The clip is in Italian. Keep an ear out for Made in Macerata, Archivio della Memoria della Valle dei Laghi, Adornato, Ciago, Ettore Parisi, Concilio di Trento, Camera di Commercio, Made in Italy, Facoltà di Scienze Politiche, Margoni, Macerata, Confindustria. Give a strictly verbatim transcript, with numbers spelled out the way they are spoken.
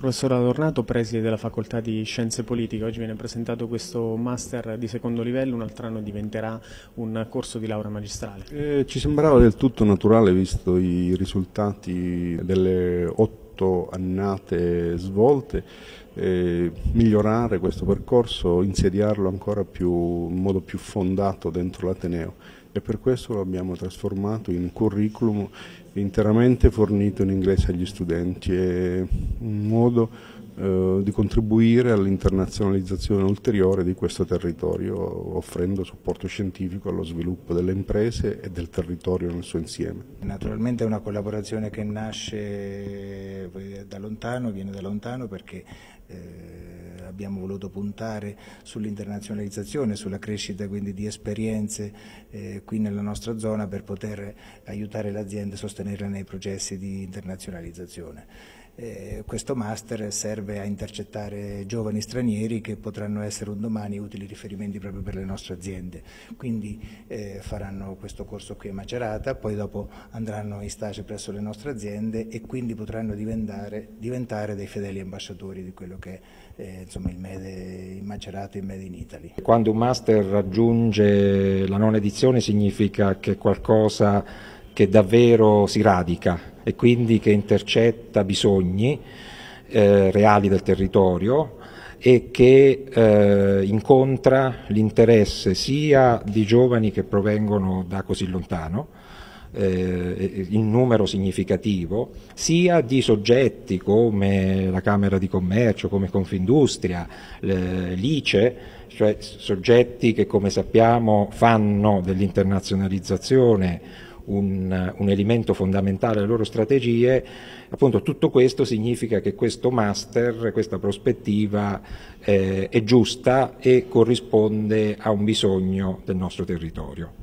Professor Adornato, preside della Facoltà di Scienze Politiche, oggi viene presentato questo master di secondo livello, un altro anno diventerà un corso di laurea magistrale. Eh, ci sembrava del tutto naturale, visto i risultati delle otto annate svolte, eh, migliorare questo percorso, insediarlo ancora più, in modo più fondato dentro l'Ateneo. E per questo lo abbiamo trasformato in curriculum interamente fornito in inglese agli studenti, e un modo eh, di contribuire all'internazionalizzazione ulteriore di questo territorio, offrendo supporto scientifico allo sviluppo delle imprese e del territorio nel suo insieme. Naturalmente è una collaborazione che nasce da lontano, viene da lontano perché eh, abbiamo voluto puntare sull'internazionalizzazione, sulla crescita quindi di esperienze eh, qui nella nostra zona per poter aiutare l'azienda a sostenerla nei processi di internazionalizzazione. Eh, questo master serve a intercettare giovani stranieri che potranno essere un domani utili riferimenti proprio per le nostre aziende, quindi eh, faranno questo corso qui a Macerata, poi dopo andranno in stage presso le nostre aziende e quindi potranno diventare, diventare dei fedeli ambasciatori di quello che è eh, insomma, il Made in Macerata e il Made in Italy. Quando un master raggiunge la nona edizione significa che qualcosa che davvero si radica e quindi che intercetta bisogni eh, reali del territorio e che eh, incontra l'interesse sia di giovani che provengono da così lontano, eh, in numero significativo, sia di soggetti come la Camera di Commercio, come Confindustria, eh, l'I C E, cioè soggetti che, come sappiamo, fanno dell'internazionalizzazione Un, un elemento fondamentale delle loro strategie. Appunto, tutto questo significa che questo master, questa prospettiva eh, è giusta e corrisponde a un bisogno del nostro territorio.